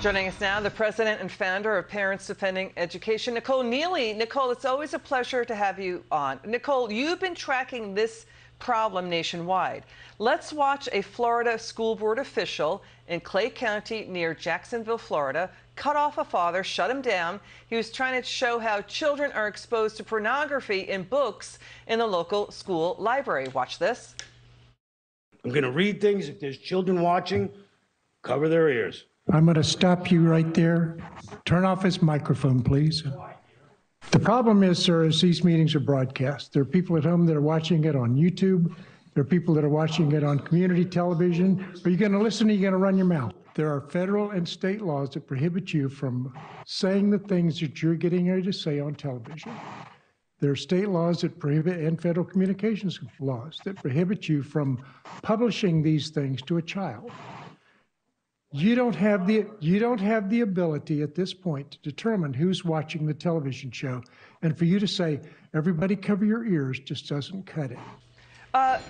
Joining us now, the president and founder of Parents Defending Education, Nicole Neely. Nicole, it's always a pleasure to have you on. Nicole, you've been tracking this problem nationwide. Let's watch a Florida school board official in Clay County near Jacksonville, Florida, cut off a father, shut him down. He was trying to show how children are exposed to pornography in books in the local school library. Watch this. I'm going to read things. If there's children watching, cover their ears. I'm going to stop you right there. Turn off his microphone, please. The problem is, sir, is these meetings are broadcast. There are people at home that are watching it on YouTube. There are people that are watching it on community television. Are you going to listen or are you going to run your mouth? There are federal and state laws that prohibit you from saying the things that you're getting ready to say on television. There are state laws that prohibit, and federal communications laws that prohibit you from publishing these things to a child. You don't have the ability at this point to determine who's watching the television show, and for you to say everybody cover your ears just doesn't cut it.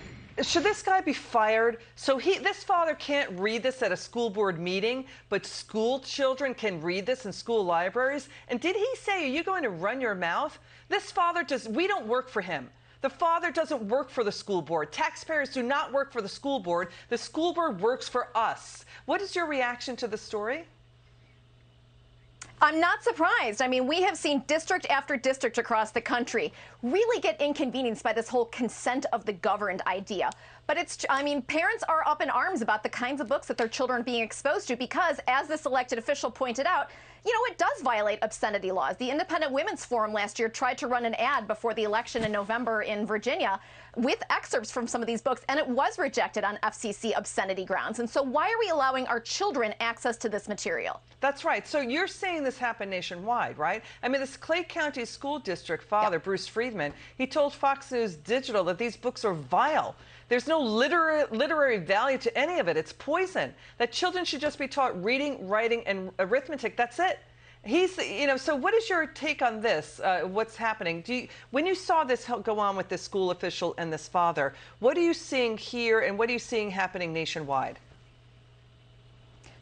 Should this guy be fired? So this father can't read this at a school board meeting, but school children can read this in school libraries. And did he say, "Are you going to run your mouth?" This father does. We don't work for him. The father doesn't work for the school board. Taxpayers do not work for the school board. The school board works for us. What is your reaction to the story? I'm not surprised. I mean, we have seen district after district across the country really get inconvenienced by this whole consent of the governed idea. But it's, I mean, parents are up in arms about the kinds of books that their children are being exposed to because, as this elected official pointed out, you know, it does violate obscenity laws. The Independent Women's Forum last year tried to run an ad before the election in November in Virginia with excerpts from some of these books, and it was rejected on FCC obscenity grounds. And so why are we allowing our children access to this material? That's right. So you're saying this happened nationwide, right? I mean, this Clay County school district father, yep, Bruce Friedman, he told Fox News Digital that these books are vile. There's no literary value to any of it. It's poison. That children should just be taught reading, writing, and arithmetic. That's it. He's, you know, so what is your take on this, what's happening? When you saw this go on with this school official and this father, what are you seeing here and what are you seeing happening nationwide?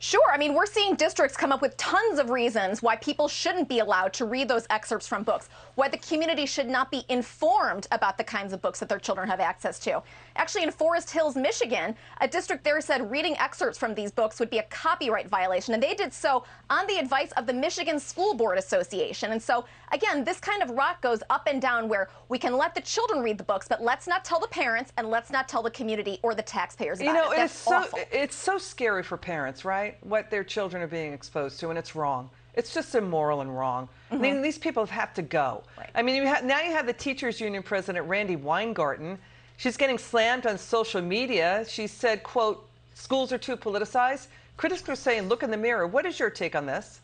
Sure. I mean, we're seeing districts come up with tons of reasons why people shouldn't be allowed to read those excerpts from books, why the community should not be informed about the kinds of books that their children have access to. Actually, in Forest Hills, Michigan, a district there said reading excerpts from these books would be a copyright violation, and they did so on the advice of the Michigan School Board Association. And so, again, this kind of rock goes up and down where we can let the children read the books, but let's not tell the parents and let's not tell the community or the taxpayers about it. You know, it's so scary for parents, right? What their children are being exposed to, and it's wrong. It's just immoral and wrong. Mm-hmm. I mean, these people have to go. Right. I mean, now you have the teachers union president, Randy Weingarten. She's getting slammed on social media. She said, quote, schools are too politicized. Critics are saying, look in the mirror. What is your take on this?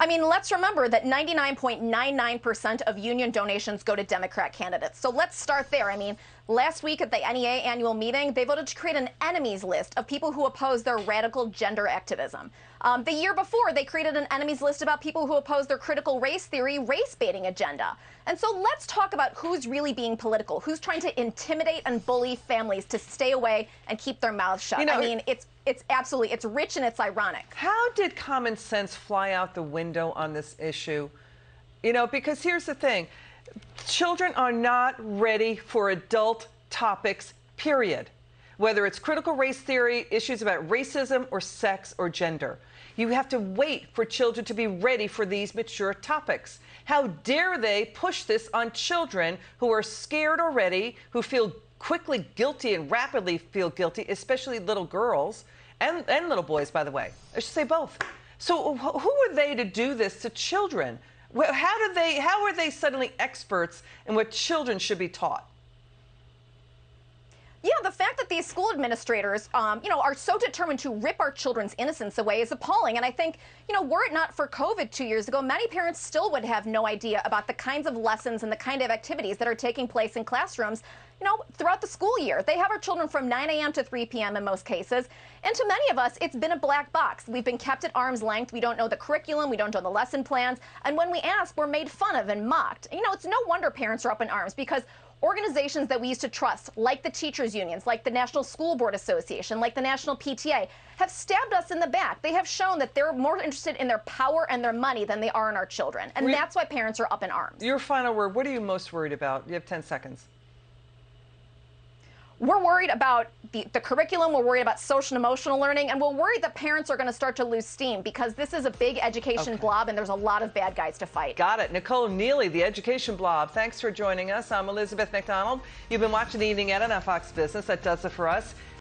I mean, let's remember that 99.99% of union donations go to Democrat candidates. So let's start there. I mean, last week at the NEA annual meeting, they voted to create an enemies list of people who oppose their radical gender activism. The year before, they created an enemies list about people who oppose their critical race theory, race baiting agenda. And so let's talk about who's really being political, who's trying to intimidate and bully families to stay away and keep their mouths shut. You know, I mean, it's absolutely, it's rich and it's ironic. How did common sense fly out the window on this issue? You know, because here's the thing. Children are not ready for adult topics, period. Whether it's critical race theory, issues about racism or sex or gender. You have to wait for children to be ready for these mature topics. How dare they push this on children who are scared already, who feel quickly guilty and rapidly feel guilty, especially little girls and little boys, by the way. I should say both. So who are they to do this to children? How are they suddenly experts in what children should be taught? Yeah, the fact that these school administrators, you know, are so determined to rip our children's innocence away is appalling. And I think, you know, were it not for COVID 2 years ago, many parents still would have no idea about the kinds of lessons and the kind of activities that are taking place in classrooms, you know, throughout the school year. They have our children from 9 a.m. to 3 p.m. in most cases. And to many of us, it's been a black box. We've been kept at arm's length. We don't know the curriculum. We don't know the lesson plans. And when we ask, we're made fun of and mocked. You know, it's no wonder parents are up in arms because organizations that we used to trust, like the teachers unions, like the National School Board Association, like the National PTA, have stabbed us in the back. They have shown that they're more interested in their power and their money than they are in our children. And that's why parents are up in arms. Your final word, what are you most worried about? You have 10 seconds. We're worried about the curriculum, we're worried about social and emotional learning, and we're worried that parents are going to start to lose steam because this is a big education blob and there's a lot of bad guys to fight. Got it. Nicole Neely, the education blob, thanks for joining us. I'm Elizabeth MacDonald. You've been watching The Evening Edit on Fox Business. That does it for us.